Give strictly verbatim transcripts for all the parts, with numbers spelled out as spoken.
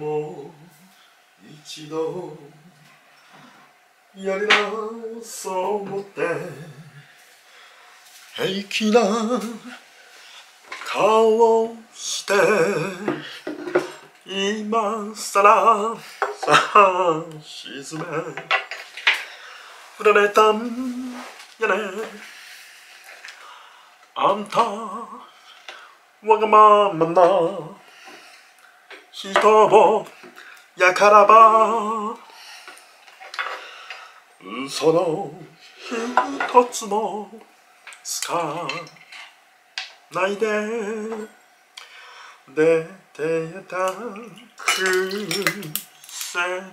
もう一度やり直そう思って平気な顔をして今さらさあ沈め振られたんやねあんたわがままな人をやからば嘘の一つもつかないで出てたくせに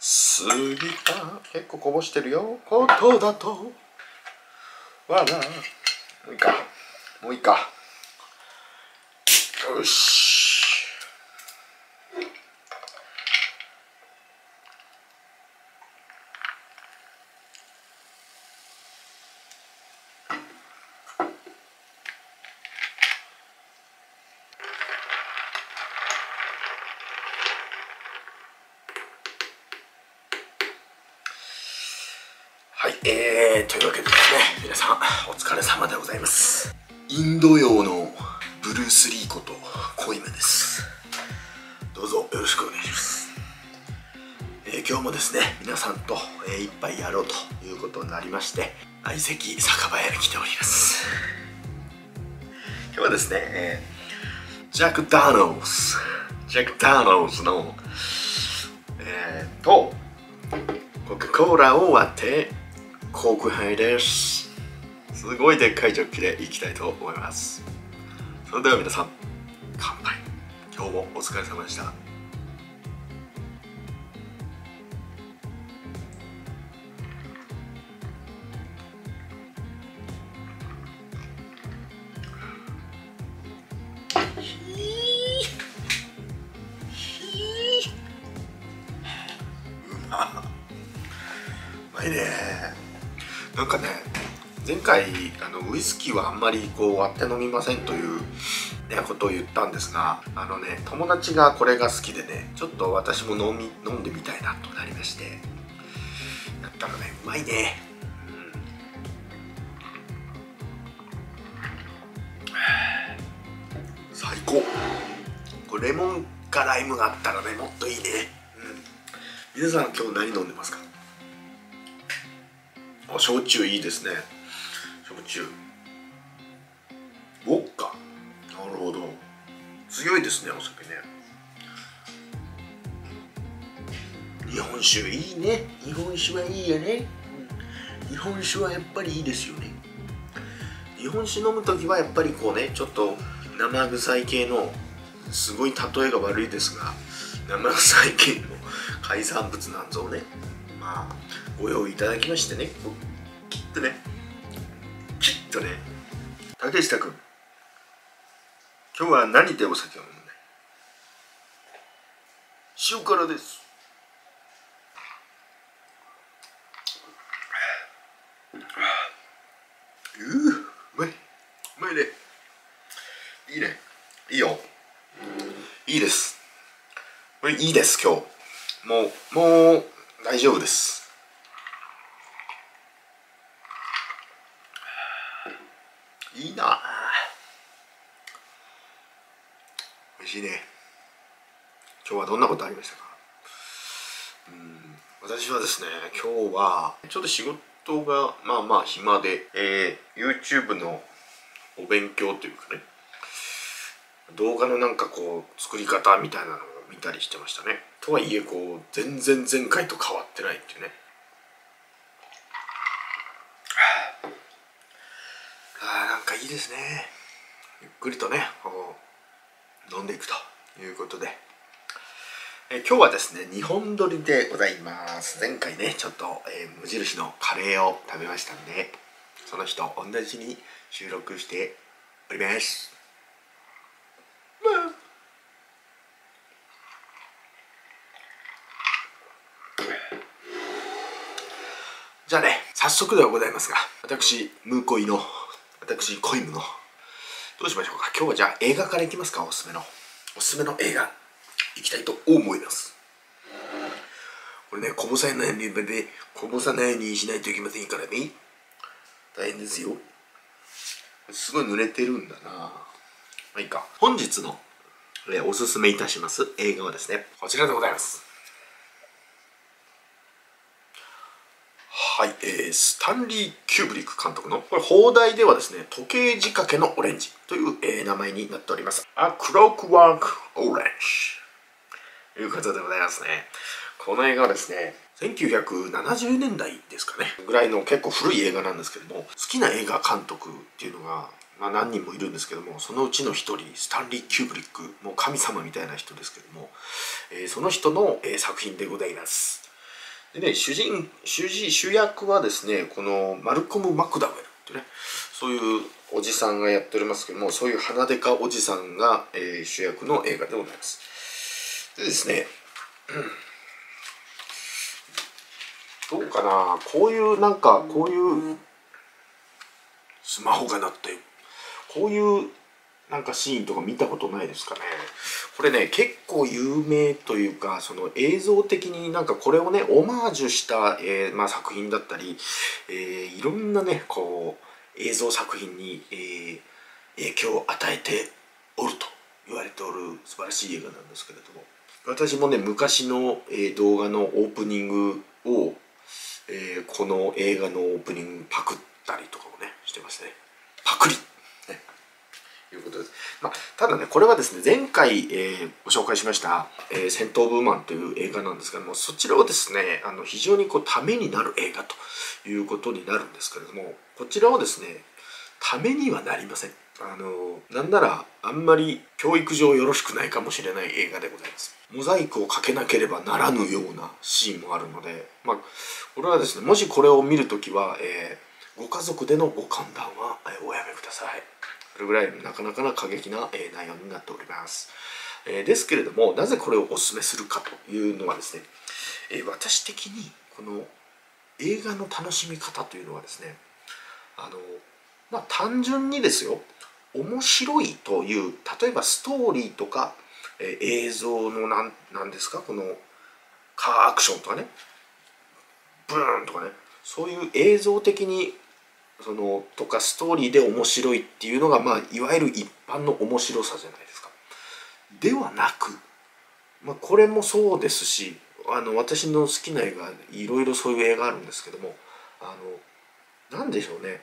過ぎた結構こぼしてるよことだとわなもういいかもういいかよしはい、えー、というわけでですね皆さんお疲れ様でございます。インド洋のブルース・リーことコイムです。どうぞよろしくお願いします。えー、今日もですね皆さんと、えー、一杯やろうということになりまして相席酒場へ来ております。今日はですね、えー、ジャック・ダーノーズジャック・ダーノーズの、えー、とコカ・コーラを割ってコーク杯です。すごいでっかいジョッキでいきたいと思います。それでは皆さん、乾杯。今日もお疲れ様でした。うまうまいね。なんかね、前回あのウイスキーはあんまりこう割って飲みませんという、ね、ことを言ったんですが、あのね友達がこれが好きでねちょっと私も飲み飲んでみたいなとなりましてやったらねうまいね、うん、最高。これレモンかライムがあったらねもっといいね、うん、皆さん今日何飲んでますか？あ、焼酎いいですね。焼酎ウォッカ、なるほど、強いですねお酒ね。日本酒いいね。日本酒はいいよね、うん、日本酒はやっぱりいいですよね。日本酒飲む時はやっぱりこうねちょっと生臭い系の、すごい例えが悪いですが生臭い系の海産物なんぞをねまあご用意いただきましてねきっとねきっとね竹下君今日は何でお酒を飲むんだい？塩辛です。ううまいうまいね。いいね。いいよ。いいです。これいいです。今日もうもう大丈夫です。いいな。美味しいね。今日はどんなことありましたか？うん、私はですね、今日はちょっと仕事がまあまあ暇で、えー、YouTube のお勉強というかね、動画のなんかこう作り方みたいなのを見たりしてましたね。とはいえこう全然前回と変わってないっていうね。いいですね。ゆっくりとね飲んでいくということで、え今日はですねにほん撮りでございます。前回ねちょっと、えー、無印のカレーを食べましたんでその日と同じに収録しております。じゃあね早速ではございますが私ムーコイの私、コイムのどうしましょうか。今日はじゃあ映画からいきますか。おすすめのおすすめの映画いきたいと思います。これね、こぼさないようにこぼさないようにしないといけませんからね。大変ですよ。すごい濡れてるんだな。まあいいか。本日のおすすめいたします映画はですね、こちらでございます。はい、えー、スタンリー・キューブリック監督の、これ放題ではですね、時計仕掛けのオレンジという、えー、名前になっております。A Clockwork Orange ということでございますね。この映画はですね、せんきゅうひゃくななじゅうねんだいですかねぐらいの結構古い映画なんですけども、好きな映画監督っていうのが、まあ、何人もいるんですけども、そのうちの一人、スタンリー・キューブリック、もう神様みたいな人ですけども、えー、その人の、えー、作品でございます。でね、主人主人主役はですね、このマルコム・マクダウェルっていうね、そういうおじさんがやっておりますけども、そういう鼻でかおじさんが、えー、主役の映画でございます。でですね、どうかな、こういうなんかこういうスマホが鳴ってる、こういうなんかシーンとか見たことないですかね。これね、結構有名というか、その映像的になんかこれをねオマージュした、えーまあ、作品だったり、えー、いろんなねこう映像作品に、えー、影響を与えておると言われておる素晴らしい映画なんですけれども、私もね昔の、えー、動画のオープニングを、えー、この映画のオープニングパクったりとかもねしてますね。パクリいうことです。まあ、ただね、これはですね、前回、えー、ご紹介しました「えー、戦闘ブーマン」という映画なんですけども、そちらをですね、あの非常にこうためになる映画ということになるんですけれども、こちらはですね、ためにはなりません。あのなんならあんまり教育上よろしくないかもしれない映画でございます。モザイクをかけなければならぬようなシーンもあるので、まあ、これはですね、もしこれを見るときは、えー、ご家族でのご歓談はおやめください。それぐらいなかなかな過激な、えー、内容になっております、えー、ですけれども、なぜこれをおすすめするかというのはですね、えー、私的にこの映画の楽しみ方というのはですね、あのまあ単純にですよ、面白いという、例えばストーリーとか、えー、映像のなん、なんですか、このカーアクションとかね、ブーンとかね、そういう映像的にそのとかストーリーで面白いっていうのが、まあ、いわゆる一般の面白さじゃないですか。ではなく、まあ、これもそうですし、あの私の好きな映画いろいろそういう映画あるんですけども、あのなんでしょうね、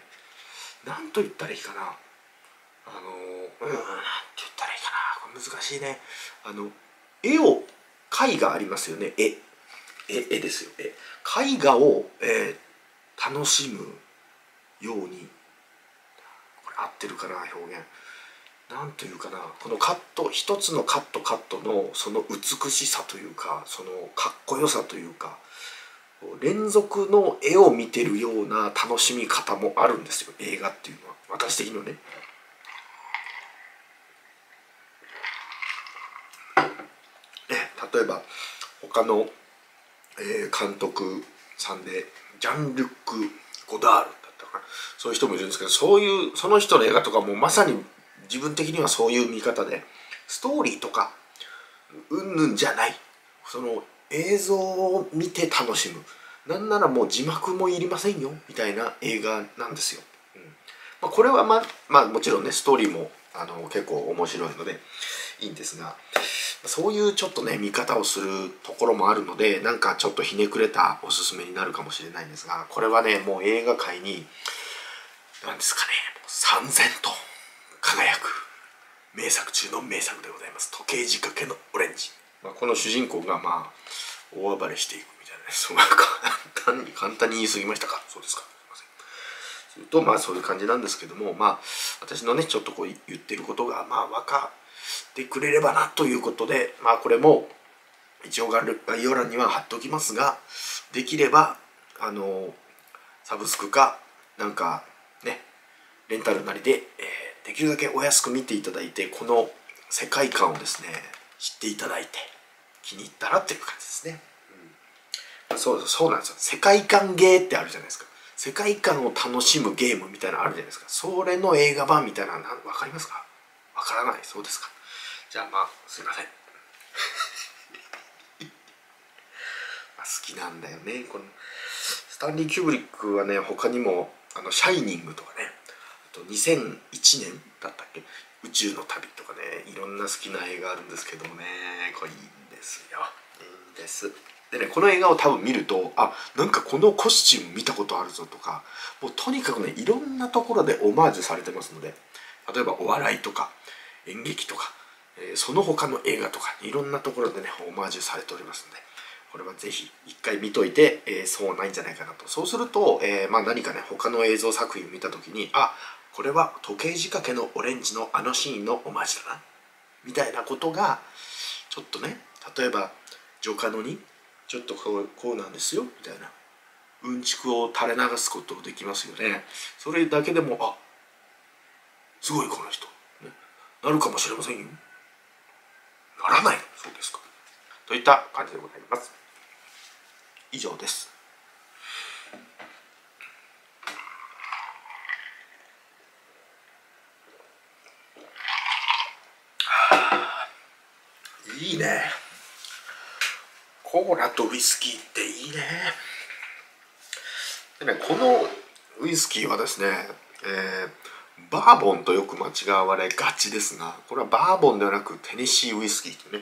なんと言ったらいいかな、あのうんなんて言ったらいいかな、これ難しいね。あの絵を絵画ありますよね。絵絵絵ですよ。絵絵画を、えー、楽しむように、これ合ってるかな、表現なんというかな、このカット一つのカットカットのその美しさというか、そのかっこよさというか、連続の絵を見てるような楽しみ方もあるんですよ、映画っていうのは、私的にはね。ね、例えば他の、えー、監督さんでジャン・リュック・ゴダール、そういう人もいるんですけど、そういうその人の映画とかもまさに自分的にはそういう見方で、ストーリーとかうんぬんじゃない、その映像を見て楽しむ、なんならもう字幕もいりませんよみたいな映画なんですよ。うんまあ、これはまあ、まあ、もちろんねストーリーもあの結構面白いのでいいんですが、そういうちょっとね見方をするところもあるので、なんかちょっとひねくれたおすすめになるかもしれないんですが、これはねもう映画界に何ですかね、燦然と輝く名作中の名作でございます。時計仕掛けのオレンジ、まあ、この主人公がまあ大暴れしていくみたいなね、そうなんか簡単に簡単に言い過ぎましたか。そうですか。するとまあそういう感じなんですけども、まあ私のねちょっとこう言ってることがまあ分かってくれればなということで、まあこれも一応概要欄には貼っておきますが、できればあのサブスクかなんかねレンタルなりで、えー、できるだけお安く見ていただいて、この世界観をですね知っていただいて、気に入ったらっていう感じですね。うん、そうそうなんですよ。世界観ゲーってあるじゃないですか。世界観を楽しむゲームみたいなのあるじゃないですか。それの映画版みたいなの分かりますか。わからない。そうですか。じゃあまあすいません。まあ好きなんだよね。このスタンリー・キューブリックはね、他にもあのシャイニングとかね、あとにせんいちねんだったっけ、宇宙の旅とかね、いろんな好きな映画あるんですけどもね、これいいんですよ。いいんです。でね、この映画を多分見ると、あ、なんかこのコスチューム見たことあるぞとか、もうとにかくね、いろんなところでオマージュされてますので、例えばお笑いとか演劇とか、えー、その他の映画とか、いろんなところでね、オマージュされておりますので、これはぜひ一回見といて、えー、そうないんじゃないかなと。そうすると、えー、まあ何かね、他の映像作品を見たときに、あ、これは時計仕掛けのオレンジのあのシーンのオマージュだな、みたいなことが、ちょっとね、例えば、ジョカノに、ちょっとこう、こうなんですよみたいなうんちくを垂れ流すことできますよね。それだけでも、あ、すごいこの人、ね、なるかもしれませんよ。ならない。そうですか。といった感じでございます。以上です。いいね。コーラとウイスキーっていいね。でね、このウイスキーはですね、えー、バーボンとよく間違われがちですが、これはバーボンではなくテネシーウイスキーとね、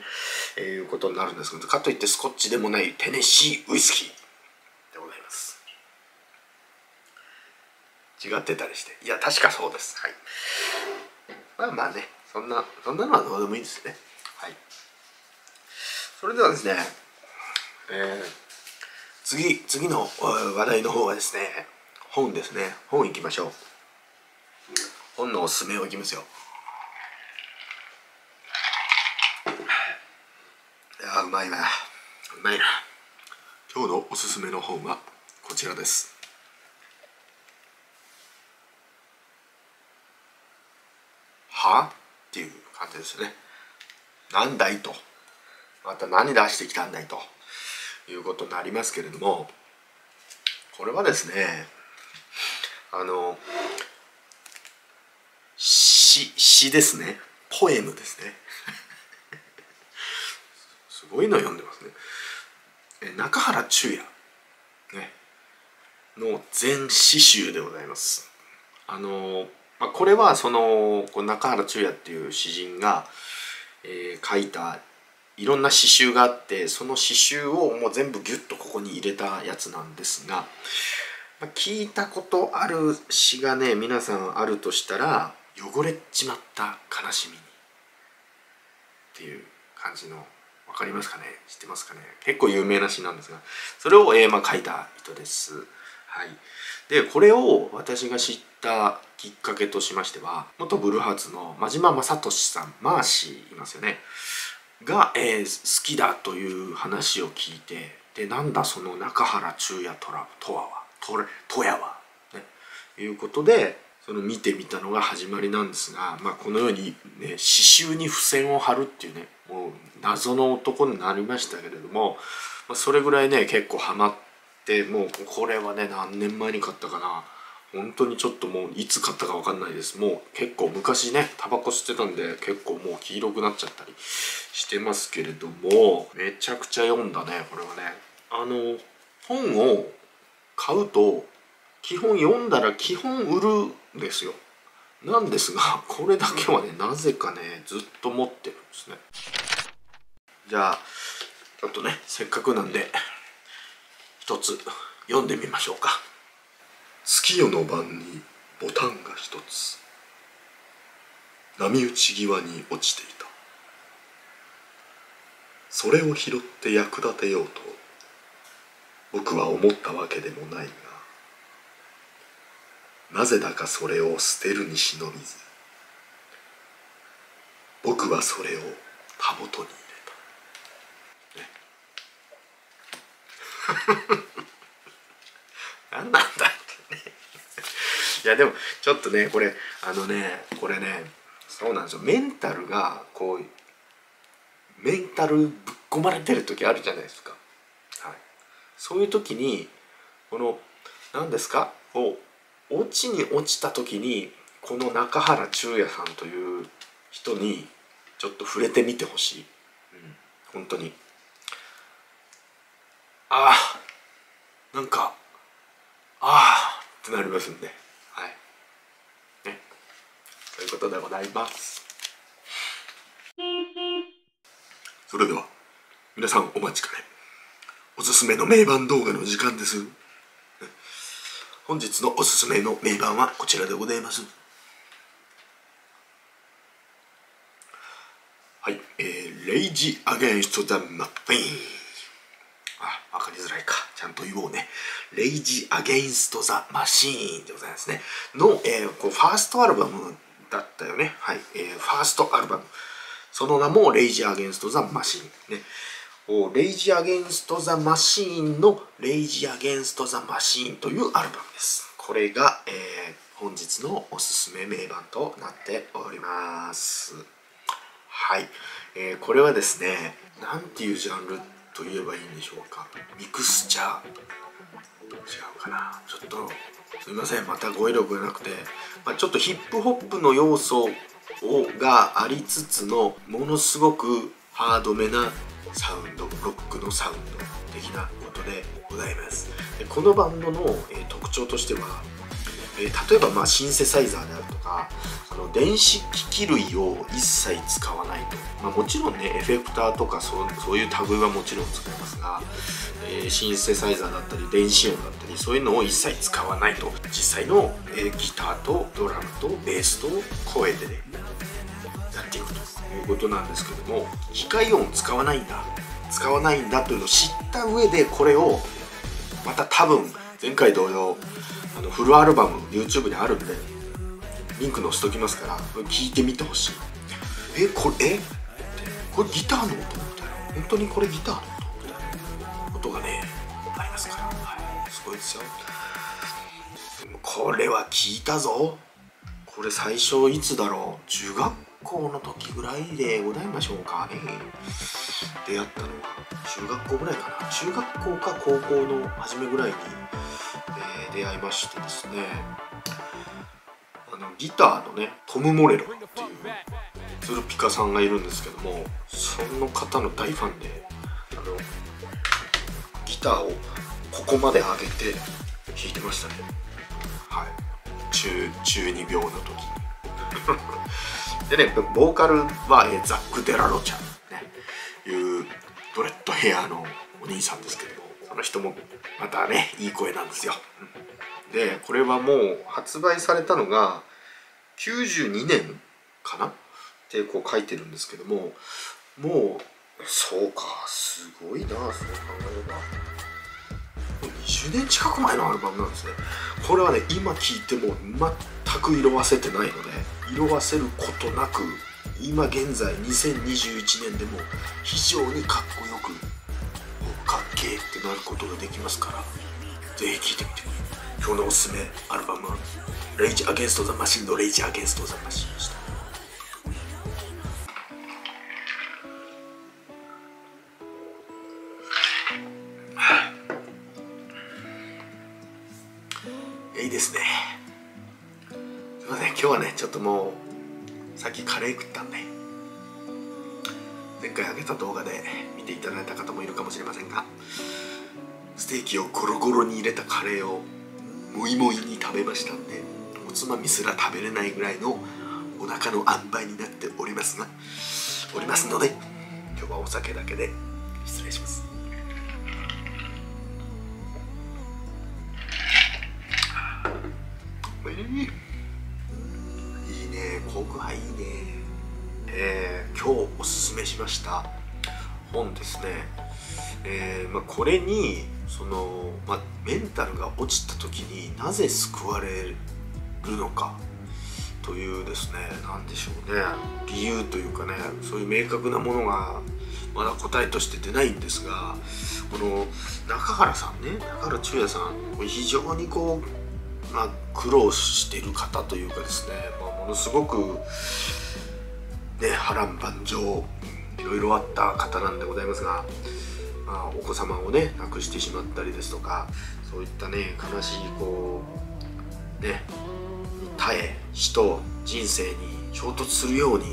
えー、いうことになるんですけど、かといってスコッチでもないテネシーウイスキーでございます。違ってたりして、いや確かそうです。はい。まあまあね、そんなそんなのはどうでもいいですね。はい。それではですね。えー、次、次の話題の方はですね、本ですね。本いきましょう。本のおすすめをいきますよ。あー、うまいな。うまいな。今日のおすすめの本はこちらです。は？っていう感じですね。なんだいと。また何出してきたんだいと。いうことになりますけれども、これはですね、あの詩詩ですね、ポエムですね。すごいの読んでますね。え中原中也、ね、の全詩集でございます。あのまあ、これはその中原中也っていう詩人が、えー、書いたいろんな詩集があって、その詩集をもう全部ギュッとここに入れたやつなんですが、聞いたことある詩がね、皆さんあるとしたら「汚れちまった悲しみに」っていう感じの、分かりますかね、知ってますかね。結構有名な詩なんですが、それを、えーまあ、書いた人です。はい、でこれを私が知ったきっかけとしましては、元ブルーハーツの真島正俊さん、マーシーいますよね。が、えー、好きだという話を聞いて、でなんだその中原中也とはとやはと、ね、いうことでその見てみたのが始まりなんですが、まあ、このように、ね、刺繍に付箋を貼るっていうね、もう謎の男になりましたけれども、まあ、それぐらいね結構ハマって、もうこれはね何年前に買ったかな、本当にちょっともういつ買ったか分かんないです。もう結構昔ね、タバコ吸ってたんで結構もう黄色くなっちゃったりしてますけれども、めちゃくちゃ読んだね、これはね。あの、本を買うと、基本読んだら基本売るんですよ。なんですが、これだけはね、なぜかね、ずっと持ってるんですね。じゃあ、ちょっとね、せっかくなんで、一つ読んでみましょうか。月夜の晩にボタンが一つ、波打ち際に落ちていた。それを拾って役立てようと僕は思ったわけでもないが、なぜだかそれを捨てるに忍びず、僕はそれをたぼとに入れた、ね、何なんだいやでもちょっとね、これあのね、これね、そうなんですよ。メンタルがこう、メンタルぶっ込まれてる時あるじゃないですか。はい、そういう時にこの何ですか、こう落ちに落ちた時に、この中原中也さんという人にちょっと触れてみてほしい、うん、本当に。ああ、なんかああってなりますんで、はいね、ということでございます。それでは皆さんお待ちかね、おすすめの名盤動画の時間です。本日のおすすめの名盤はこちらでございます。はい、えー、Rage Against the Machine。あ、わかりづらいか。ちゃんと言おうね。Rage Against the Machine でございますね。の、えー、こうファーストアルバムだったよね。はい、えー、ファーストアルバム。その名も Rage Against the Machine ね。Rage Against the Machine の Rage Against the Machine というアルバムです。これが、えー、本日のおすすめ名盤となっております。はい、えー、これはですね、なんていうジャンルと言えばいいんでしょうか。ミクスチャー。違うかな。ちょっとすみません、また語彙力がなくて、まあ、ちょっとヒップホップの要素をがありつつの、ものすごくハードめなサウンド、ロックのサウンド的なことでございます。でこのバンドの、えー、特徴としては、えー、例えば、まあ、シンセサイザーであるとか、その電子機器類を一切使わないと、まあ、もちろんねエフェクターとかそう、そういう類はもちろん使いますが、えー、シンセサイザーだったり電子音だったり、そういうのを一切使わないと。実際の、えー、ギターとドラムとベースと声でねやっていくということなんですけども、機械音使わないんだ使わないんだというのを知った上で、これをまた多分前回同様、あのフルアルバム YouTube にあるんでリンク載せときますから、聞いてみてほしい。えこれえこれギターの音みたいな、本当にこれギターの音みたいな音がねありますから、はい、すごいですよ。でもこれは聞いたぞ。これ最初いつだろう、中学高校の時ぐらいでございましょうかね。出会ったのは中学校ぐらいかな、中学校か高校の初めぐらいに、えー、出会いましてですね、あのギターのねトム・モレロっていうツルピカさんがいるんですけども、その方の大ファンで、あのギターをここまで上げて弾いてましたね。はい、中中二病の時にでね、ボーカルは、えー、ザック・デラロちゃんというドレッドヘアのお兄さんですけども、その人もまたねいい声なんですよ。でこれはもう発売されたのがきゅうじゅうにねんかなってこう書いてるんですけども、もうそうか、すごいな、そう考えればにじゅうねん近く前のアルバムなんですね。これはね今聴いても全く色あせてないので、色あせることなく今現在にせんにじゅういちねんでも非常にかっこよくかっけーってなることができますから、ぜひ聴いてみてください。今日のおすすめアルバムは「Rage Against the Machine」の「Rage Against the Machine」でした。いいですね。すいません、今日はねちょっともうさっきカレー食ったんで、前回あげた動画で見ていただいた方もいるかもしれませんが、ステーキをゴロゴロに入れたカレーをモイモイに食べましたんで、おつまみすら食べれないぐらいのお腹の塩梅になっておりますがおりますので、今日はお酒だけで失礼します。いいね、コークハイいいね。えー、今日おすすめしました本ですね、えーまあ、これにその、まあ、メンタルが落ちた時になぜ救われるのかというですね、何でしょうね、理由というかね、そういう明確なものがまだ答えとして出ないんですが、この中原さんね、中原中也さん、これ非常にこうまあ苦労している方というかですね、まあ、ものすごく、ね、波乱万丈いろいろあった方なんでございますが、まあ、お子様をね亡くしてしまったりですとか、そういったね悲しいこうね耐え死と人生に衝突するように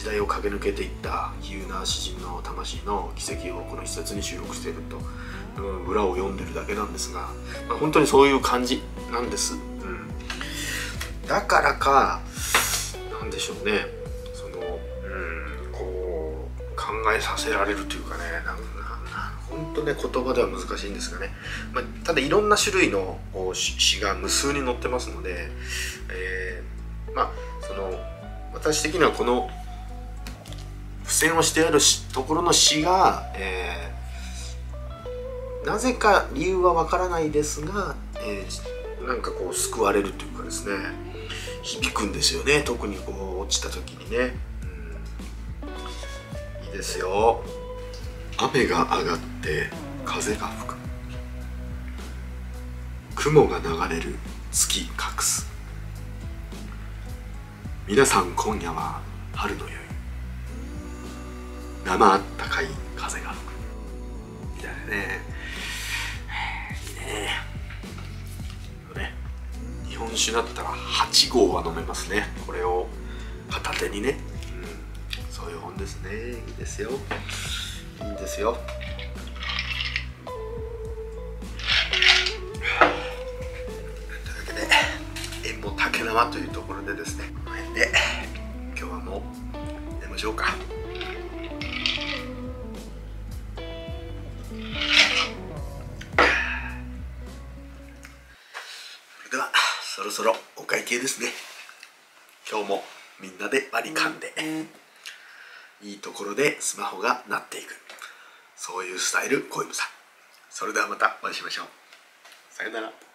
時代を駆け抜けていった比喩な詩人の魂の軌跡をこの一冊に収録していると、うん、裏を読んでるだけなんですが、まあ、本当にそういう感じなんです、うん、だからかなんでしょうね、その、うん、こう考えさせられるというかね、なんか本当ね言葉では難しいんですがね、まあ、ただいろんな種類の詩が無数に載ってますので、えー、まあその私的にはこの付箋をしてあるところの詩が、えー、なぜか理由はわからないですが、えー、なんかこう救われるというかですね、響くんですよね、特にこう落ちた時にね、うん、いいですよ。雨が上がって風が吹く、雲が流れる月隠す、皆さん今夜は春の宵、生あったかい風が吹くみたいなね、いいね。日本酒だったらはちごうは飲めますね、これを片手にね、うん、そういう本ですね。いいですよ、いいんですよ。というわけで、縁も竹縄というところでですね、この辺で今日はもう寝ましょうか。それではそろそろお会計ですね。今日もみんなで割り勘で、いいところでスマホが鳴っていく、そういうスタイル小籔さん。それではまたお会いしましょう。さよなら。